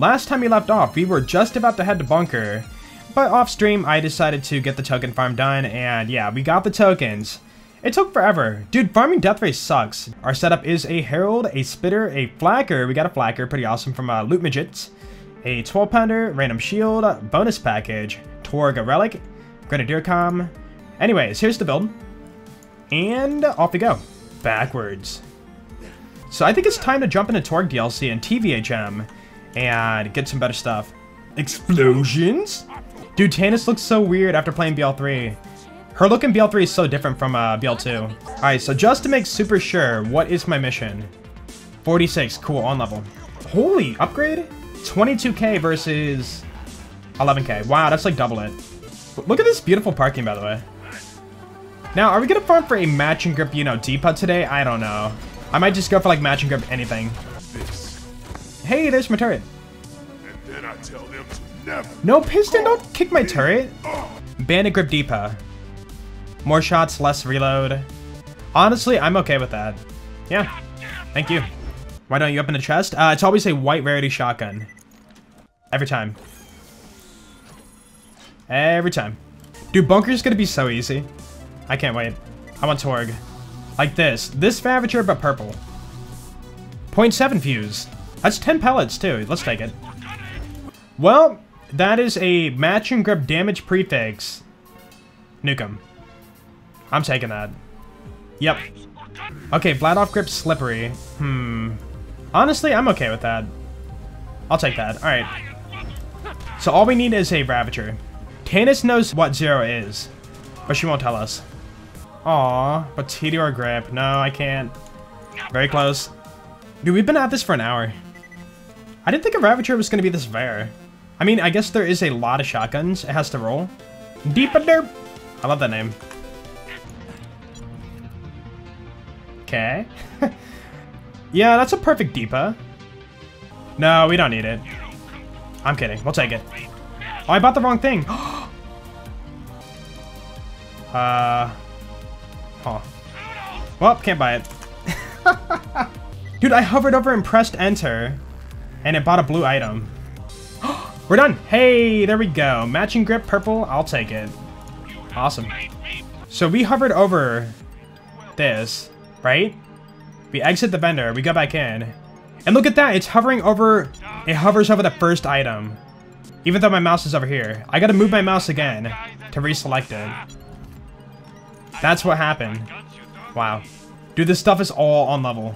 Last time we left off, we were just about to head to Bunker, but off stream I decided to get the token farm done, and yeah, we got the tokens. It took forever. Dude, farming Death Race sucks. Our setup is a Herald, a Spitter, a Flacker. We got a Flacker, pretty awesome, from LootMidgets. A 12 pounder, random shield, bonus package, Torg a relic, Grenadier Comm. Anyways, here's the build. And off we go. Backwards. So I think it's time to jump into Torg DLC and TVHM and get some better stuff. Explosions? Dude, Tannis looks so weird after playing BL3. Her look in BL3 is so different from BL2. Alright, so just to make super sure, what is my mission? 46, cool, on level. Holy, upgrade? 22k versus 11k. Wow, that's like double it. Look at this beautiful parking, by the way. Now, are we gonna farm for a match and grip, you know, Deepa today? I don't know. I might just go for like match and grip anything. Hey, there's my turret. And then I tell them to never. No, Piston, don't kick my turret. Bandit Grip Deepa. More shots, less reload. Honestly, I'm okay with that. Yeah. Thank you. Why don't you open the chest? It's always a white rarity shotgun. Every time. Every time. Dude, Bunker's gonna be so easy. I can't wait. I want Torg. Like this. This Favature, but purple. 0.7 Fuse. That's 10 pellets, too. Let's take it. Well, that is a match and grip damage prefix. Nuke 'em. I'm taking that. Yep. Okay, Vlad off grip slippery. Honestly, I'm okay with that. I'll take that. Alright. So all we need is a Ravager. Tannis knows what Zero is, but she won't tell us. Aw, but TDR grip. No, I can't. Very close. Dude, we've been at this for an hour. I didn't think a Ravager was going to be this rare. I mean, I guess there is a lot of shotguns. It has to roll. Deepa Derp. I love that name. Okay. Yeah, that's a perfect Deepa. No, we don't need it. I'm kidding. We'll take it. Oh, I bought the wrong thing. Huh. Well, can't buy it. Dude, I hovered over and pressed enter, and it bought a blue item. We're done. Hey, there we go. Matching grip, purple. I'll take it. Awesome. So we hovered over this. Right? We exit the vendor, we go back in. And look at that, it's hovering over, it hovers over the first item. Even though my mouse is over here. I gotta move my mouse again to reselect it. That's what happened. Wow. Dude, this stuff is all on level.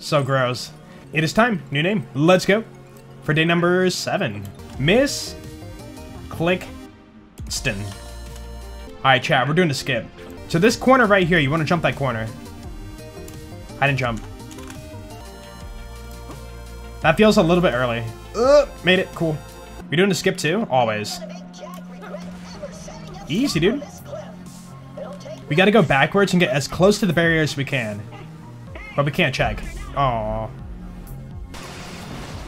So gross. It is time, new name, let's go. For day number 7. Miss Clickston. Alright chat, we're doing a skip. So this corner right here, you want to jump that corner. I didn't jump. That feels a little bit early. Made it, cool. You're doing the skip too? Always. Easy, dude. We gotta go backwards and get as close to the barrier as we can. But we can't check. Aww.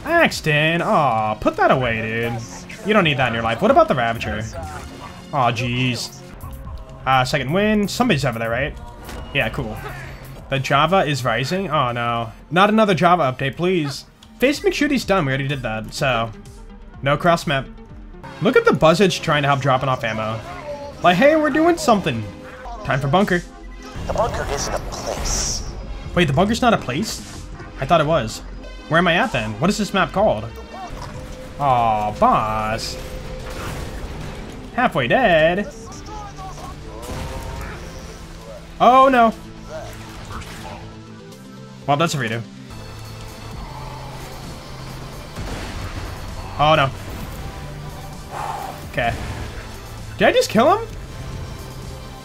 Axton, aw, put that away, dude. You don't need that in your life. What about the Ravager? Aw, jeez. Second win. Somebody's over there, right? Yeah, cool. The Java is rising. Oh, no. Not another Java update, please. Face McShooty's done. We already did that, so... No cross map. Look at the buzzage trying to help dropping off ammo. Like, hey, we're doing something. Time for Bunker. The Bunker isn't a place. Wait, the Bunker's not a place? I thought it was. Where am I at, then? What is this map called? Aw, boss. Halfway dead. Oh no! Well, that's a redo. Oh no. Okay. Did I just kill him?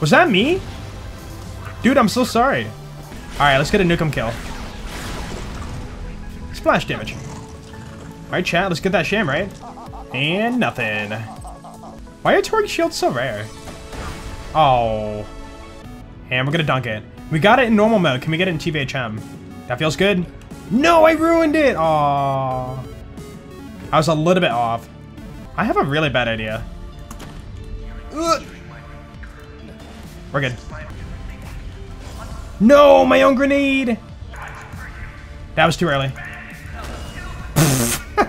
Was that me? Dude, I'm so sorry. Alright, let's get a nuke 'em kill. Splash damage. Alright, chat, let's get that sham, right? And nothing. Why are Torg shields so rare? Oh. And we're gonna dunk it. We got it in normal mode. Can we get it in TVHM? That feels good. No, I ruined it. Aww. I was a little bit off. I have a really bad idea. Ugh. We're good. No, my own grenade. That was too early.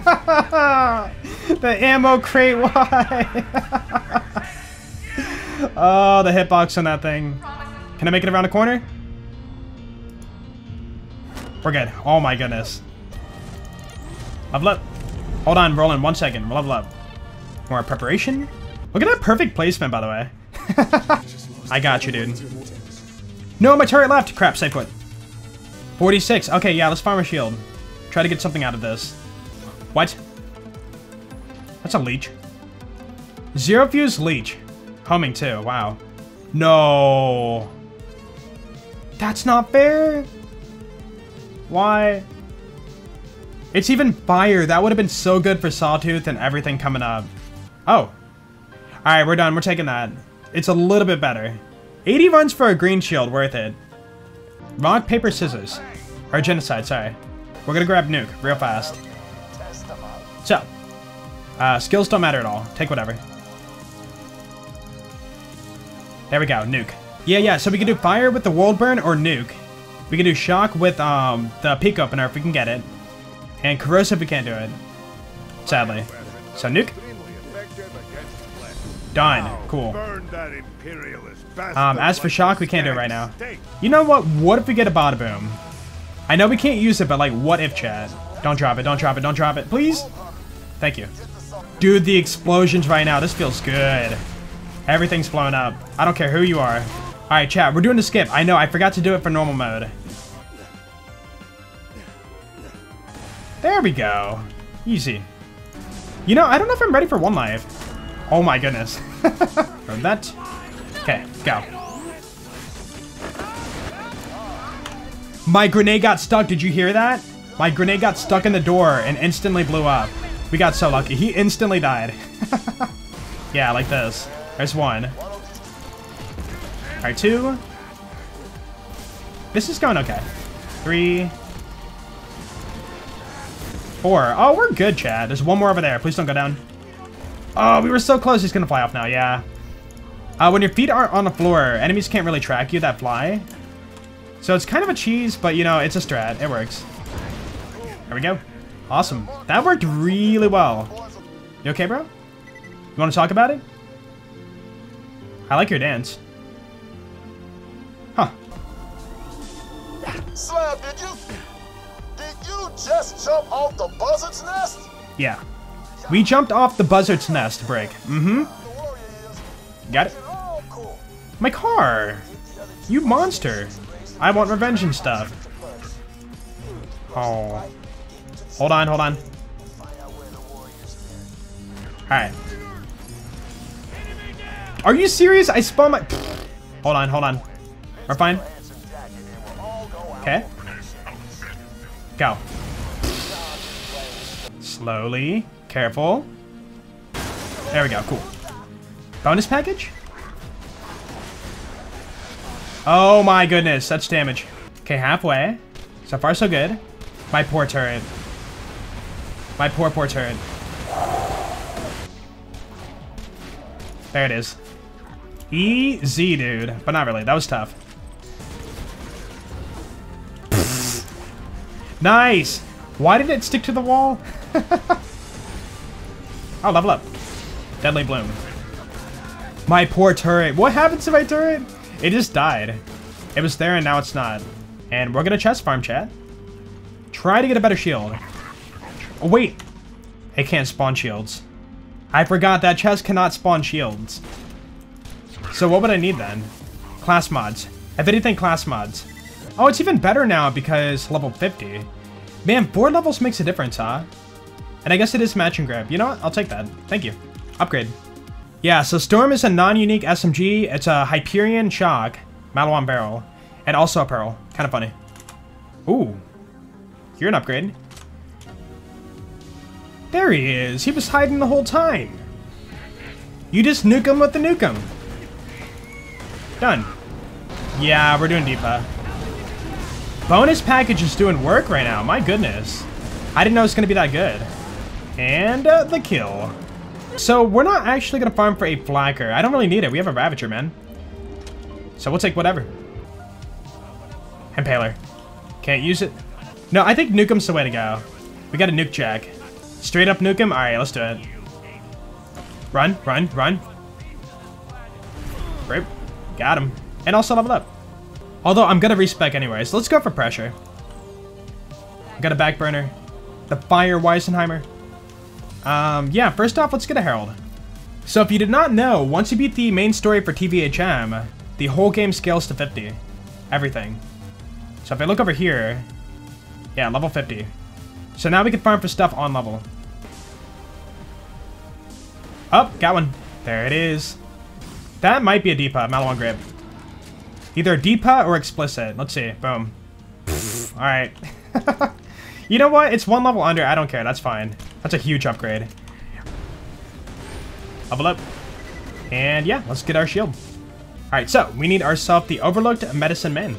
The ammo crate, why? Oh, the hitbox on that thing. Can I make it around the corner? We're good. Oh my goodness. Level up. Hold on, Roland. 1 second. Level up. More preparation? Look at that perfect placement, by the way. I got you, dude. No, my turret left. Crap, save quit. 46. Okay, yeah, let's farm a shield. Try to get something out of this. What? That's a leech. Zero fuse leech. Homing too, wow. No. That's not fair. Why? It's even fire. That would have been so good for Sawtooth and everything coming up. Oh. Alright, we're done. We're taking that. It's a little bit better. 80 runs for a green shield. Worth it. Rock, paper, scissors. Or genocide, sorry. We're gonna grab nuke real fast. So. Skills don't matter at all. Take whatever. There we go, nuke. Yeah, so we can do fire with the world burn or nuke. We can do shock with the peak opener if we can get it. And corrosive, we can't do it. Sadly. So nuke. Done. Cool. As for shock, we can't do it right now. You know what? What if we get a bada boom? I know we can't use it, but like, what if, Chad? Don't drop it, don't drop it, don't drop it. Please? Thank you. Dude, the explosions right now. This feels good. Everything's blown up. I don't care who you are. All right, chat, we're doing the skip. I know, I forgot to do it for normal mode. There we go. Easy. You know, I don't know if I'm ready for one life. Oh my goodness. From that. Okay, go. My grenade got stuck. Did you hear that? My grenade got stuck in the door and instantly blew up. We got so lucky. He instantly died. Yeah, like this. There's one. All right, two. This is going okay. Three. Four. Oh, we're good, Chad. There's one more over there. Please don't go down. Oh, we were so close. He's going to fly off now, yeah. When your feet aren't on the floor, enemies can't really track you that fly. So it's kind of a cheese, but, you know, it's a strat. It works. There we go. Awesome. That worked really well. You okay, bro? You want to talk about it? I like your dance. Huh. Slab, did you just jump off the buzzard's nest? Yeah. We jumped off the buzzard's nest, Brick. Mm-hmm. Got it. My car! You monster. I want revenge and stuff. Oh. Hold on, hold on. Alright. Are you serious? I spawned my... Hold on, hold on. We're fine. Okay. Go. Slowly. Careful. There we go. Cool. Bonus package? Oh my goodness. That's damage. Okay, halfway. So far, so good. My poor turret. My poor, poor turret. There it is. Easy, dude. But not really. That was tough. Nice! Why did it stick to the wall? Oh, level up. Deadly Bloom. My poor turret. What happened to my turret? It just died. It was there and now it's not. And we're gonna chest farm, chat. Try to get a better shield. Oh, wait. It can't spawn shields. I forgot that chest cannot spawn shields. So what would I need then? Class mods. If anything, class mods. Oh, it's even better now because level 50. Man, 4 levels makes a difference, huh? And I guess it is match and grab. You know what? I'll take that. Thank you. Upgrade. Yeah, so Storm is a non-unique SMG. It's a Hyperion Shock, Malawan Barrel, and also a Pearl. Kind of funny. Ooh. You're an upgrade. There he is. He was hiding the whole time. You just nuke him with the nuke him. Done. Yeah, we're doing Deepa. Bonus package is doing work right now. My goodness. I didn't know it was going to be that good. And the kill. So we're not actually going to farm for a Flacker. I don't really need it. We have a Ravager, man. So we'll take whatever. Impaler. Can't use it. No, I think nuke him's the way to go. We got a nuke jack. Straight up nuke him? Alright, let's do it. Run, run, run. Rip. Got him. And also leveled up. Although, I'm gonna respec anyway, so let's go for pressure. Got a back burner. The fire Weisenheimer. Yeah, first off, let's get a Herald. So if you did not know, once you beat the main story for TVHM, the whole game scales to 50. Everything. So if I look over here, yeah, level 50. So now we can farm for stuff on level. Oh, got one. There it is. That might be a Deepa, Malawan Grip. Either Deepa or Explicit. Let's see. Boom. Alright. You know what? It's one level under. I don't care. That's fine. That's a huge upgrade. Level up. And yeah, let's get our shield. Alright, so we need ourselves the Overlooked Medicine Man.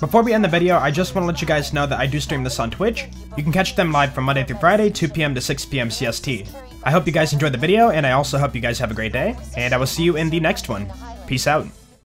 Before we end the video, I just want to let you guys know that I do stream this on Twitch. You can catch them live from Monday through Friday, 2 p.m. to 6 p.m. CST. I hope you guys enjoyed the video, and I also hope you guys have a great day, and I will see you in the next one. Peace out.